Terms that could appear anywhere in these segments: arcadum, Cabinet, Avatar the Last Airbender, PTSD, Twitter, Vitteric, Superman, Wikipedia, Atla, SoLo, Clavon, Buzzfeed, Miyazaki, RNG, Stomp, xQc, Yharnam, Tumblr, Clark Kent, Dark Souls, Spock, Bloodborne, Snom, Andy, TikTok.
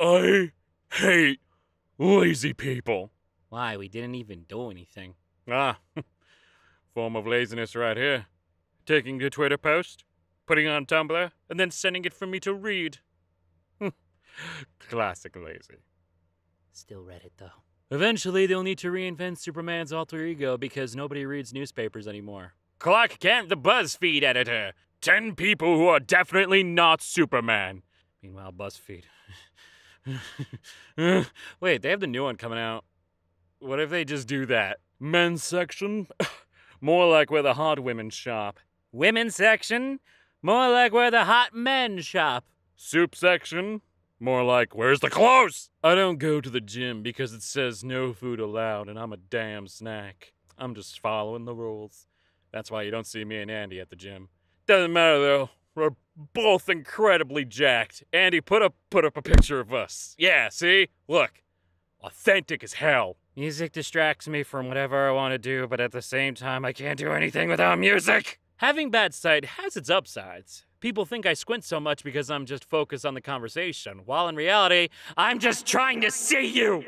I hate lazy people. Why? We didn't even do anything. Ah, form of laziness right here. Taking your Twitter post, putting it on Tumblr, and then sending it for me to read. Classic lazy. Still read it, though. Eventually, they'll need to reinvent Superman's alter ego because nobody reads newspapers anymore. Clark Kent, the Buzzfeed editor. 10 people who are definitely not Superman. Meanwhile, Buzzfeed. Wait, they have the new one coming out. What if they just do that? Men's section? More like where the hot women shop. Women's section? More like where the hot men shop. Soup section? More like, where's the clothes? I don't go to the gym because it says no food allowed and I'm a damn snack. I'm just following the rules. That's why you don't see me and Andy at the gym. Doesn't matter though, we're both incredibly jacked. Andy, put up a picture of us. Yeah, see? Look, authentic as hell. Music distracts me from whatever I want to do, but at the same time, I can't do anything without music. Having bad sight has its upsides. People think I squint so much because I'm just focused on the conversation, while in reality, I'm just trying to see you!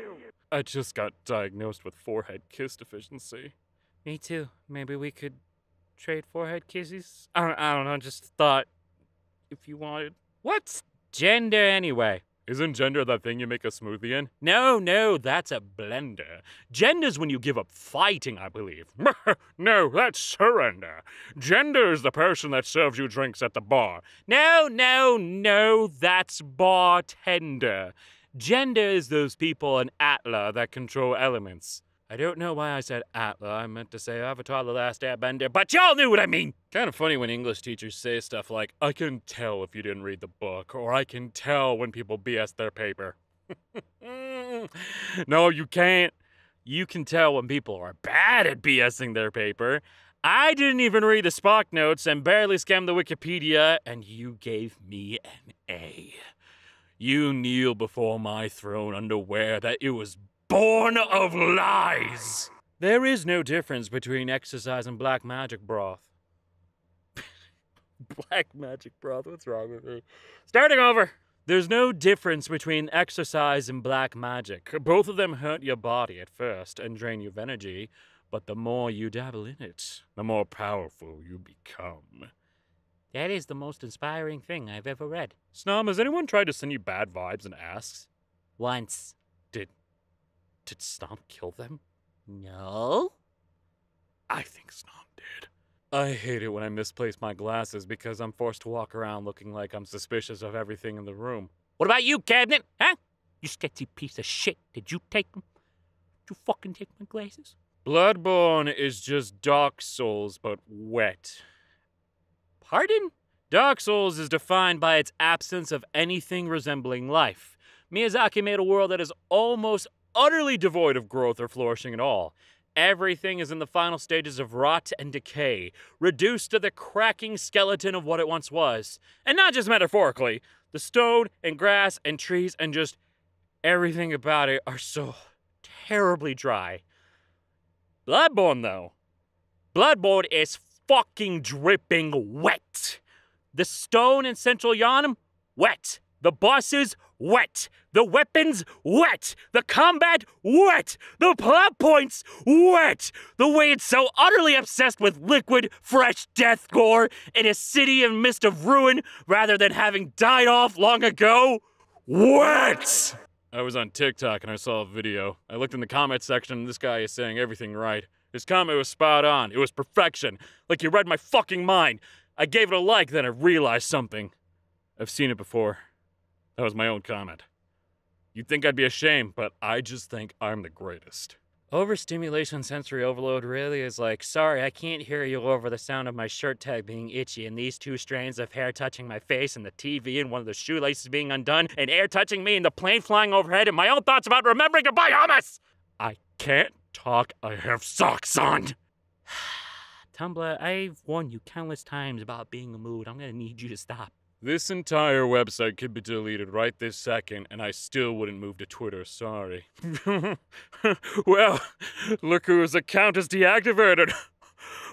I just got diagnosed with forehead kiss deficiency. Me too. Maybe we could trade forehead kisses? I don't know, just thought, if you wanted. What's gender anyway? Isn't gender that thing you make a smoothie in? No, that's a blender. Gender's when you give up fighting, I believe. No, that's surrender. Gender is the person that serves you drinks at the bar. No, that's bartender. Gender is those people in Atla that control elements. I don't know why I said Atla. I meant to say Avatar the Last Airbender, but y'all knew what I mean! Kind of funny when English teachers say stuff like, I can tell if you didn't read the book, or I can tell when people BS their paper. No, you can't. You can tell when people are bad at BSing their paper. I didn't even read the Spock notes and barely skimmed the Wikipedia, and you gave me an A. You kneel before my throne unaware that it was born of lies! There is no difference between exercise and black magic broth. Black magic broth? What's wrong with me? Starting over! There's no difference between exercise and black magic. Both of them hurt your body at first and drain you of energy, but the more you dabble in it, the more powerful you become. That is the most inspiring thing I've ever read. Snom, has anyone tried to send you bad vibes and asks? Once. Did Stomp kill them? No. I think Stomp did. I hate it when I misplace my glasses because I'm forced to walk around looking like I'm suspicious of everything in the room. What about you, Cabinet? Huh? You sketchy piece of shit. Did you take them? Did you fucking take my glasses? Bloodborne is just Dark Souls, but wet. Pardon? Dark Souls is defined by its absence of anything resembling life. Miyazaki made a world that is almost utterly devoid of growth or flourishing at all. Everything is in the final stages of rot and decay, reduced to the cracking skeleton of what it once was. And not just metaphorically. The stone and grass and trees and just everything about it are so terribly dry. Bloodborne, though. Bloodborne is fucking dripping wet. The stone in central Yharnam, wet. The bosses, wet. The weapons, wet. The combat, wet. The plot points, wet. The way it's so utterly obsessed with liquid, fresh death gore in a city and mist of ruin rather than having died off long ago, wet. I was on TikTok and I saw a video. I looked in the comment section and this guy is saying everything right. His comment was spot on. It was perfection. Like he read my fucking mind. I gave it a like, then I realized something. I've seen it before. That was my own comment. You'd think I'd be ashamed, but I just think I'm the greatest. Overstimulation sensory overload really is like, sorry, I can't hear you over the sound of my shirt tag being itchy and these two strands of hair touching my face and the TV and one of the shoelaces being undone and air touching me and the plane flying overhead and my own thoughts about remembering to buy hummus! I can't talk, I have socks on! Tumblr, I've warned you countless times about being a mood. I'm gonna need you to stop. This entire website could be deleted right this second, and I still wouldn't move to Twitter, sorry. Well, look whose account is deactivated.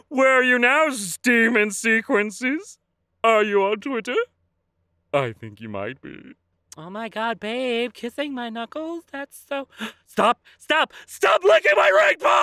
Where are you now, Steam and Sequences? Are you on Twitter? I think you might be. Oh my God, babe, kissing my knuckles, that's so... Stop, stop, stop licking my ring, Paul!